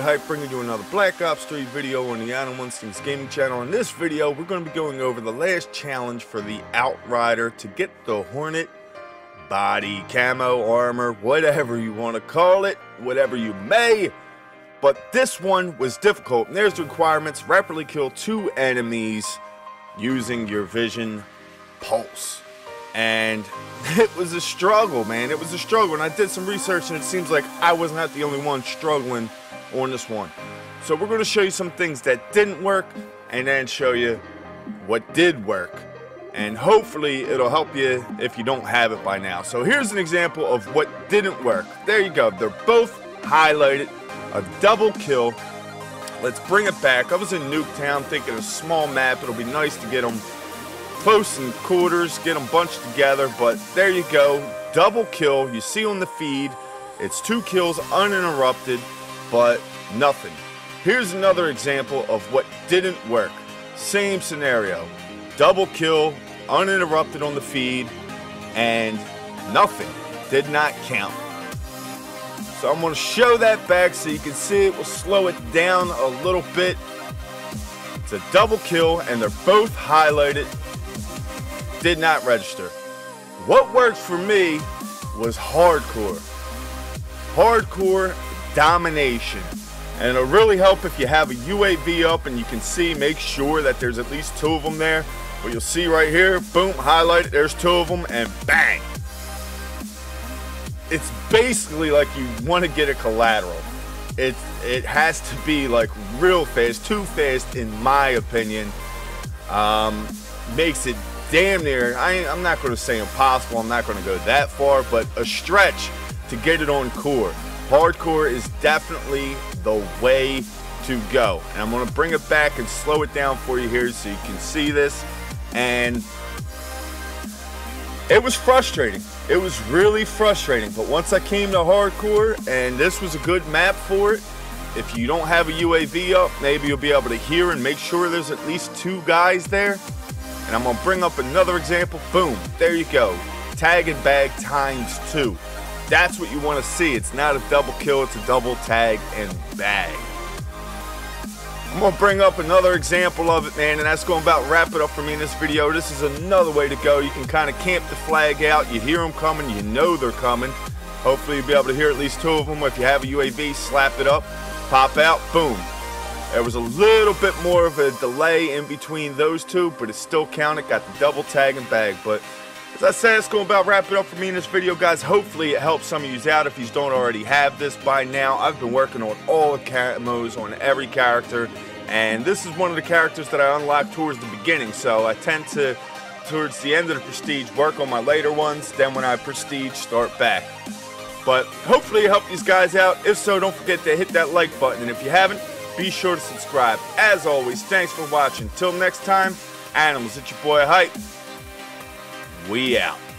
boy Hype, bringing you another Black Ops 3 video on the Animal Instincts Gaming channel. In this video, we're going to be going over the last challenge for the Outrider to get the Hornet body, camo, armor, whatever you want to call it, whatever you may. But this one was difficult. And there's the requirements: rapidly kill 2 enemies using your vision pulse. And it was a struggle, man. It was a struggle, and I did some research, and it seems like I was not the only one struggling on this one. So we're going to show you some things that didn't work, and then show you what did work. And hopefully it'll help you if you don't have it by now. So here's an example of what didn't work. There you go. They're both highlighted. A double kill. Let's bring it back. I was in Nuketown thinking a small map. It'll be nice to get them close in quarters, get them bunched together, but there you go, double kill. You see on the feed, it's 2 kills uninterrupted, but nothing. Here's another example of what didn't work. Same scenario, double kill, uninterrupted on the feed, and nothing. Did not count. So I'm going to show that back so you can see it. We'll slow it down a little bit. It's a double kill, and they're both highlighted. Did not register. What worked for me was Hardcore. Hardcore Domination. And it'll really help if you have a UAV up and you can see, make sure that there's at least 2 of them there. But you'll see right here, boom, highlighted, there's 2 of them, and bang. It's basically like you want to get a collateral. It has to be like real fast, too fast in my opinion. Makes it damn near, I'm not going to say impossible, I'm not going to go that far, but a stretch to get it on core. Hardcore is definitely the way to go. And I'm going to bring it back and slow it down for you here so you can see this. And it was frustrating. It was really frustrating. But once I came to Hardcore, and this was a good map for it, if you don't have a UAV up, maybe you'll be able to hear and make sure there's at least 2 guys there. And I'm going to bring up another example. Boom. There you go. Tag and bag ×2. That's what you want to see. It's not a double kill. It's a double tag and bag. I'm going to bring up another example of it, man. And that's going to about wrap it up for me in this video. This is another way to go. You can kind of camp the flag out. You hear them coming. You know they're coming. Hopefully you'll be able to hear at least 2 of them. If you have a UAV, slap it up. Pop out. Boom. There was a little bit more of a delay in between those 2, but it still counted. Got the double tag and bag. But as I said, it's going to about wrap it up for me in this video, guys. Hopefully it helps some of you out if you don't already have this by now. I've been working on all the camos on every character, and this is one of the characters that I unlocked towards the beginning. So I tend to, towards the end of the prestige, work on my later ones. Then when I prestige, start back. But hopefully it helped these guys out. If so, don't forget to hit that like button. And if you haven't, be sure to subscribe. As always, thanks for watching. Till next time, Animals, it's your boy Hype. We out.